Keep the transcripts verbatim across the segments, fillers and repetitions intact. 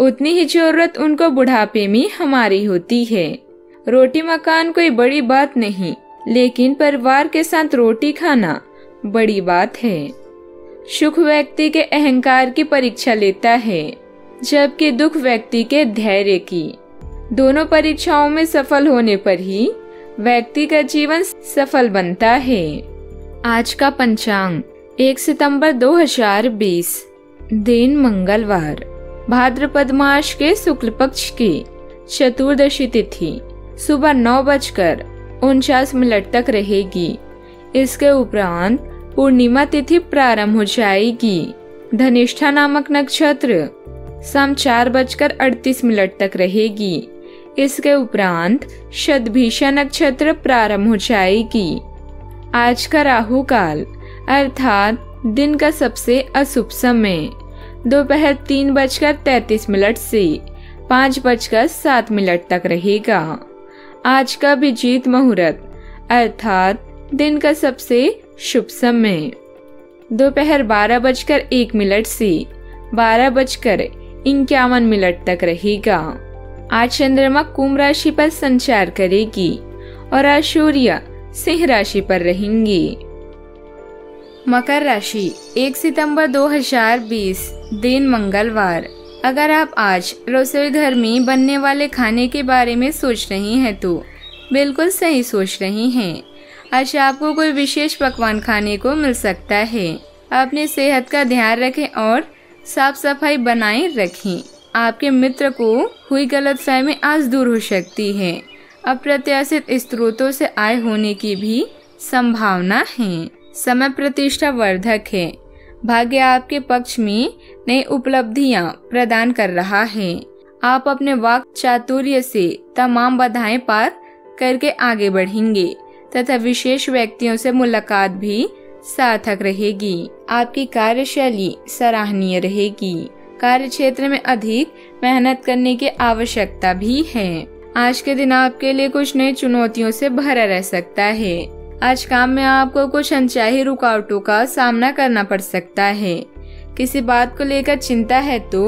उतनी ही जरूरत उनको बुढ़ापे में हमारी होती है। रोटी मकान कोई बड़ी बात नहीं, लेकिन परिवार के साथ रोटी खाना बड़ी बात है। सुख व्यक्ति के अहंकार की परीक्षा लेता है, जबकि दुख व्यक्ति के धैर्य की। दोनों परीक्षाओं में सफल होने पर ही व्यक्ति का जीवन सफल बनता है। आज का पंचांग एक सितंबर दो हजार बीस, दिन मंगलवार, भाद्रपद मास के शुक्ल पक्ष की चतुर्दशी तिथि सुबह नौ बजकर उनचास मिनट तक रहेगी। इसके उपरांत पूर्णिमा तिथि प्रारंभ हो जाएगी। धनिष्ठा नामक नक्षत्र शाम चार बजकर अड़तीस मिनट तक रहेगी। इसके उपरांत शतभिषा नक्षत्र प्रारंभ हो जाएगी। आज का राहु काल अर्थात दिन का सबसे अशुभ समय दोपहर तीन बजकर तैतीस मिनट से पाँच बजकर सात मिनट तक रहेगा। आज का विजीत मुहूर्त अर्थात दिन का सबसे शुभ समय दोपहर बारह बजकर एक मिनट से बारह बजकर इक्यावन मिनट तक रहेगा। आज चंद्रमा कुंभ राशि पर संचार करेगी और आज सूर्य सिंह राशि पर रहेंगे। मकर राशि एक सितंबर दो हजार बीस, दिन मंगलवार। अगर आप आज रसोई घर में बनने वाले खाने के बारे में सोच रही हैं तो बिल्कुल सही सोच रही हैं। आज आपको कोई विशेष पकवान खाने को मिल सकता है। अपनी सेहत का ध्यान रखें और साफ सफाई बनाए रखें। आपके मित्र को हुई गलतफहमी आज दूर हो सकती है। अप्रत्याशित स्रोतों से आय होने की भी संभावना है। समय प्रतिष्ठा वर्धक है। भाग्य आपके पक्ष में नई उपलब्धियां प्रदान कर रहा है। आप अपने वाक चातुर्य से तमाम बाधाएं पार करके आगे बढ़ेंगे तथा विशेष व्यक्तियों से मुलाकात भी सार्थक रहेगी। आपकी कार्यशैली सराहनीय रहेगी। कार्य क्षेत्र में अधिक मेहनत करने की आवश्यकता भी है। आज के दिन आपके लिए कुछ नई चुनौतियों से भरा रह सकता है। आज काम में आपको कुछ अनचाही रुकावटों का सामना करना पड़ सकता है। किसी बात को लेकर चिंता है तो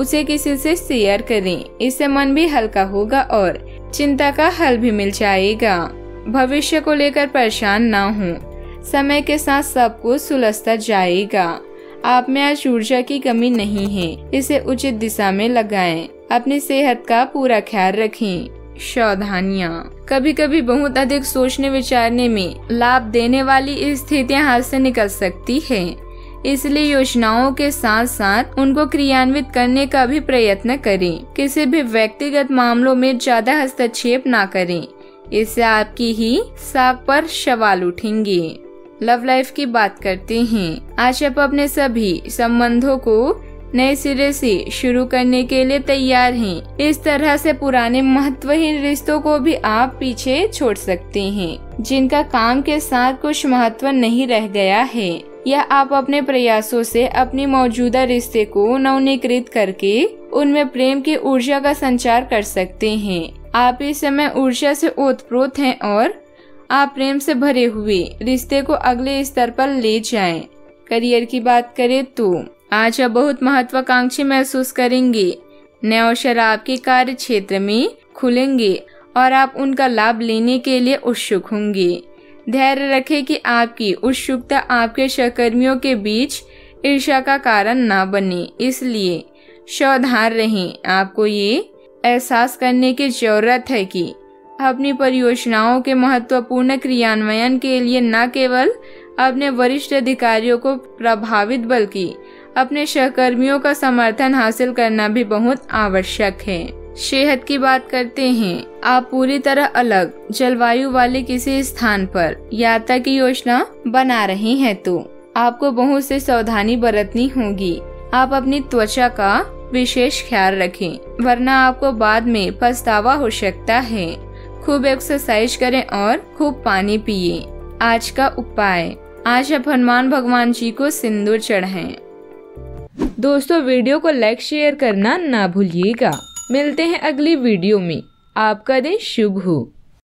उसे किसी से शेयर करें। इससे मन भी हल्का होगा और चिंता का हल भी मिल जाएगा। भविष्य को लेकर परेशान ना हो, समय के साथ सब कुछ सुलझता जाएगा। आप में आज ऊर्जा की कमी नहीं है, इसे उचित दिशा में लगाएं। अपनी सेहत का पूरा ख्याल रखें। सावधानियाँ, कभी कभी बहुत अधिक सोचने विचारने में लाभ देने वाली स्थितियाँ हाथ से निकल सकती है, इसलिए योजनाओं के साथ साथ उनको क्रियान्वित करने का भी प्रयत्न करें। किसी भी व्यक्तिगत मामलों में ज्यादा हस्तक्षेप ना करें, इससे आपकी ही साख पर सवाल उठेंगे। लव लाइफ की बात करते हैं। आज आप अपने सभी संबंधों को नए सिरे से शुरू करने के लिए तैयार हैं। इस तरह से पुराने महत्वहीन रिश्तों को भी आप पीछे छोड़ सकते हैं, जिनका काम के साथ कुछ महत्व नहीं रह गया है। या आप अपने प्रयासों से अपनी मौजूदा रिश्ते को नवनीकृत करके उनमें प्रेम की ऊर्जा का संचार कर सकते हैं। आप इस समय ऊर्जा से ओतप्रोत हैं और आप प्रेम से भरे हुए रिश्ते को अगले स्तर पर ले जाएं। करियर की बात करें तो आज आप बहुत महत्वाकांक्षी महसूस करेंगे। नए अवसर आपके कार्य क्षेत्र में खुलेंगे और आप उनका लाभ लेने के लिए उत्सुक होंगे। धैर्य रखें कि आपकी उत्सुकता आपके सहकर्मियों के बीच ईर्ष्या का कारण ना बने, इसलिए सावधान रहें। आपको ये एहसास करने की जरूरत है कि अपनी परियोजनाओं के महत्वपूर्ण क्रियान्वयन के लिए न केवल अपने वरिष्ठ अधिकारियों को प्रभावित बल्कि अपने सहकर्मियों का समर्थन हासिल करना भी बहुत आवश्यक है। सेहत की बात करते हैं। आप पूरी तरह अलग जलवायु वाले किसी स्थान पर यात्रा की योजना बना रहे हैं तो आपको बहुत से सावधानी बरतनी होगी। आप अपनी त्वचा का विशेष ख्याल रखें, वरना आपको बाद में पछतावा हो सकता है। खूब एक्सरसाइज करें और खूब पानी पिए। आज का उपाय, आज आप हनुमान भगवान जी को सिंदूर चढ़ाएं। दोस्तों, वीडियो को लाइक शेयर करना ना भूलिएगा। मिलते हैं अगली वीडियो में। आपका दिन शुभ हो।